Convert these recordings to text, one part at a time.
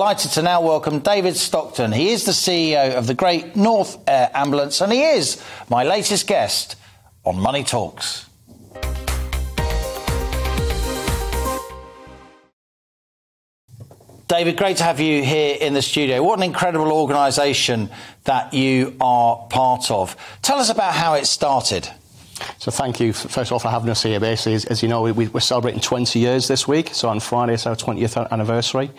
Delighted to now welcome David Stockton. He is the CEO of the Great North Air Ambulance, and he is my latest guest on Money Talks. David, great to have you here in the studio. What an incredible organisation that you are part of. Tell us about how it started. So thank you, first of all, for having us here. Basically, as you know, we're celebrating 20 years this week. So on Friday, it's our 20th anniversary.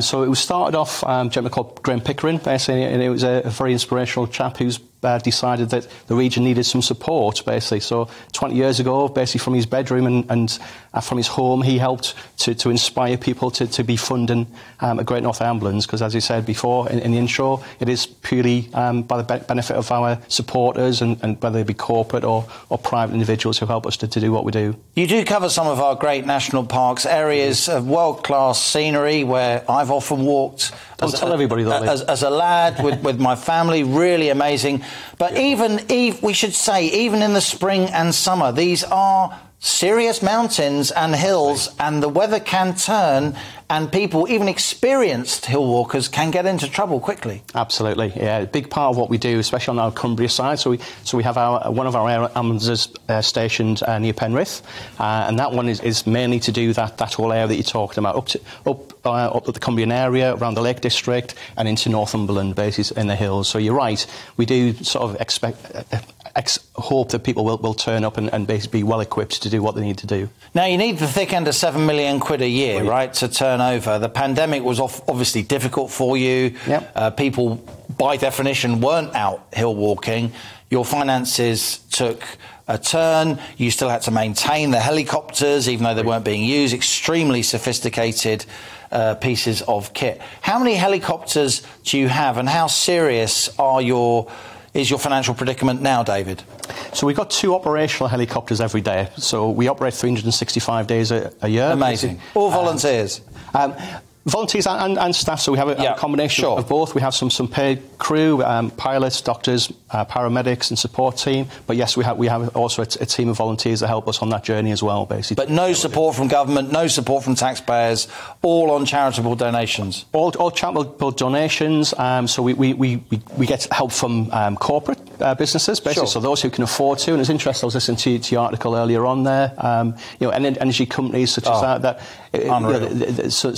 So it was started off a gentleman called Graham Pickering, basically, and it was a very inspirational chap who's decided that the region needed some support, basically. So 20 years ago, basically from his bedroom and from his home, he helped to inspire people to be funding a Great North Ambulance, because as you said before in the intro, it is purely by the benefit of our supporters, and whether it be corporate or private individuals who help us to do what we do. You do cover some of our great national parks, areas of world-class scenery where I've often walked. Don't tell everybody that. As a lad with my family, really amazing. But yeah, we should say, even in the spring and summer, these are serious mountains and hills, and the weather can turn, and people, even experienced hill walkers, can get into trouble quickly. Absolutely, yeah. A big part of what we do, especially on our Cumbria side, so we have one of our air ambulances stationed near Penrith, and that one is mainly to do that whole area that you're talking about, up at the Cumbrian area, around the Lake District, and into Northumberland bases in the hills. So you're right, we do sort of hope that people will turn up and basically be well equipped to do what they need to do. Now, you need the thick end of £7 million a year, right, to turn over. The pandemic was obviously difficult for you. Yep. People, by definition, weren't out hill walking. Your finances took a turn. You still had to maintain the helicopters, even though they weren't being used. Extremely sophisticated pieces of kit. How many helicopters do you have, and how serious are is your financial predicament now, David? So we've got two operational helicopters every day. So we operate 365 days a year. Amazing. All volunteers. Volunteers and staff, so we have a combination of both. We have some paid crew, pilots, doctors, paramedics and support team. But yes, we have also a team of volunteers that help us on that journey as well, basically. But no support from government, no support from taxpayers, all on charitable donations? All charitable donations. So we get help from corporate businesses, basically, so those who can afford to. And it's interesting, I was listening to your article earlier on there, you know, energy companies such as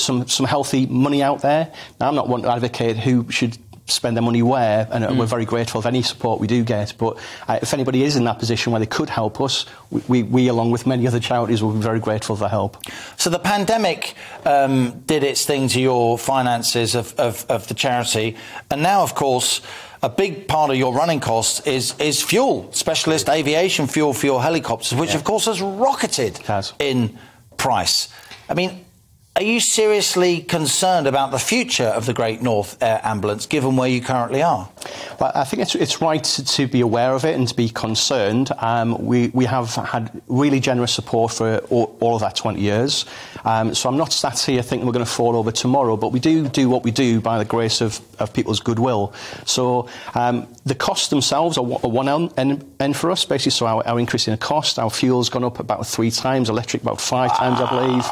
some healthy money out there. Now, I'm not one to advocate who should spend their money where, and we're very grateful of any support we do get, but if anybody is in that position where they could help us, we along with many other charities will be very grateful for help. So the pandemic did its thing to your finances of the charity, and now of course a big part of your running costs is fuel, specialist aviation fuel for your helicopters, which of course has rocketed in price. I mean, are you seriously concerned about the future of the Great North Air Ambulance, given where you currently are? Well, I think it's right to be aware of it and to be concerned. We have had really generous support for all of that 20 years. So I'm not sat here thinking we're going to fall over tomorrow, but we do what we do by the grace of people's goodwill. So the costs themselves are one end for us, basically. So our increase in cost, our fuel's gone up about 3 times, electric about 5 times, I believe.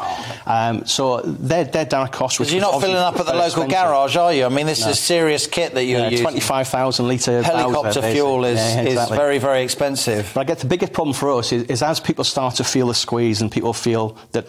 So their direct costs. Because you're not filling up at the local garage, are you? I mean, this is serious kit that you're using. 25,000 litre helicopter fuel is very, very expensive. But I guess the biggest problem for us is as people start to feel the squeeze and people feel that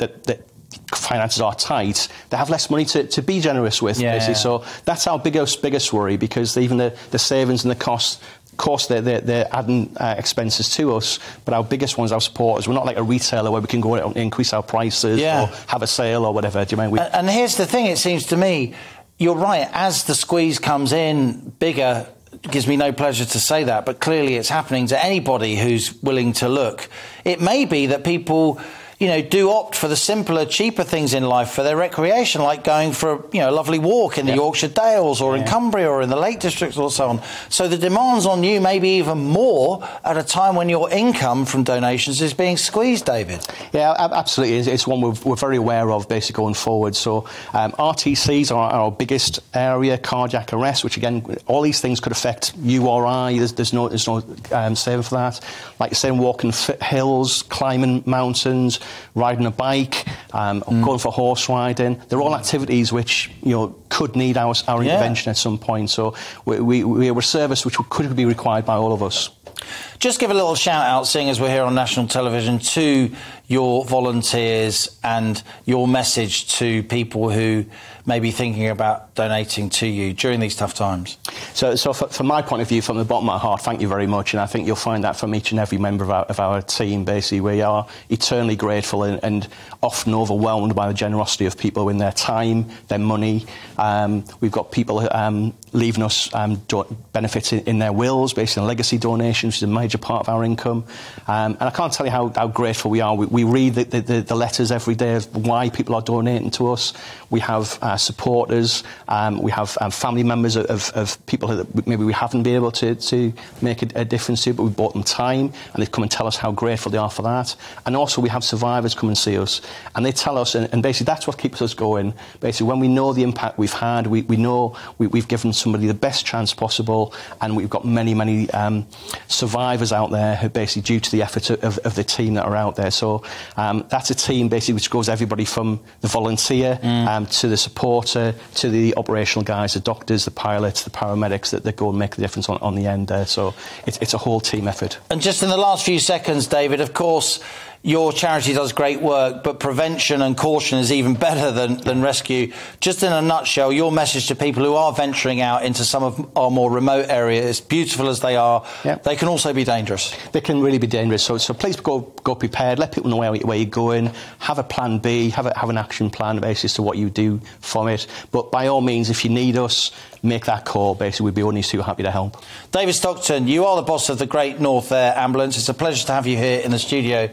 finances are tight, they have less money to be generous with, basically. So that's our biggest worry, because even the savings and the costs, of course, they're adding expenses to us, but our biggest one's our supporters. We're not like a retailer where we can go and increase our prices or have a sale or whatever. Do you mean? And here's the thing, it seems to me, you're right, as the squeeze comes in bigger, it gives me no pleasure to say that, but clearly it's happening to anybody who's willing to look. It may be that people, you know, do opt for the simpler, cheaper things in life for their recreation, like going for, you know, a lovely walk in the Yorkshire Dales or in Cumbria or in the Lake District or so on. So the demands on you may be even more at a time when your income from donations is being squeezed, David. Yeah, absolutely. It's one we're very aware of, basically, going forward. So RTCs are our biggest area, cardiac arrest, which again, all these things could affect you or I. There's no saving for that. Like you're saying, walking hills, climbing mountains, riding a bike, going for horse riding. They're all activities which, you know, could need our intervention at some point. So we're a service which could be required by all of us. Just give a little shout out, seeing as we're here on national television, to your volunteers and your message to people who may be thinking about donating to you during these tough times. So from my point of view, from the bottom of my heart, thank you very much. And I think you'll find that from each and every member of our team, basically. We are eternally grateful and often overwhelmed by the generosity of people in their time, their money. We've got people leaving us benefits in their wills, based on legacy donations, which is a major part of our income. And I can't tell you how grateful we are. We read the letters every day of why people are donating to us. We have supporters, we have family members of people that maybe we haven't been able to make a difference to, but we've bought them time and they've come and tell us how grateful they are for that. And also we have survivors come and see us and they tell us, and basically that's what keeps us going. Basically when we know the impact we've had, we know we've given somebody the best chance possible, and we've got many survivors out there who basically, due to the effort of the team that are out there. So that's a team basically which goes everybody from the volunteer to the supporter, to the operational guys, the doctors, the pilots, the paramedics, that go and make the difference on the end there. So it's a whole team effort. And just in the last few seconds, David, of course, your charity does great work, but prevention and caution is even better than rescue. Just in a nutshell, your message to people who are venturing out into some of our more remote areas, as beautiful as they are, they can also be dangerous. They can really be dangerous. So please go prepared. Let people know where you're going. Have a plan B. Have an action plan basis to what you do from it. But by all means, if you need us, make that call. Basically, we'd be only too happy to help. David Stockton, you are the boss of the Great North Air Ambulance. It's a pleasure to have you here in the studio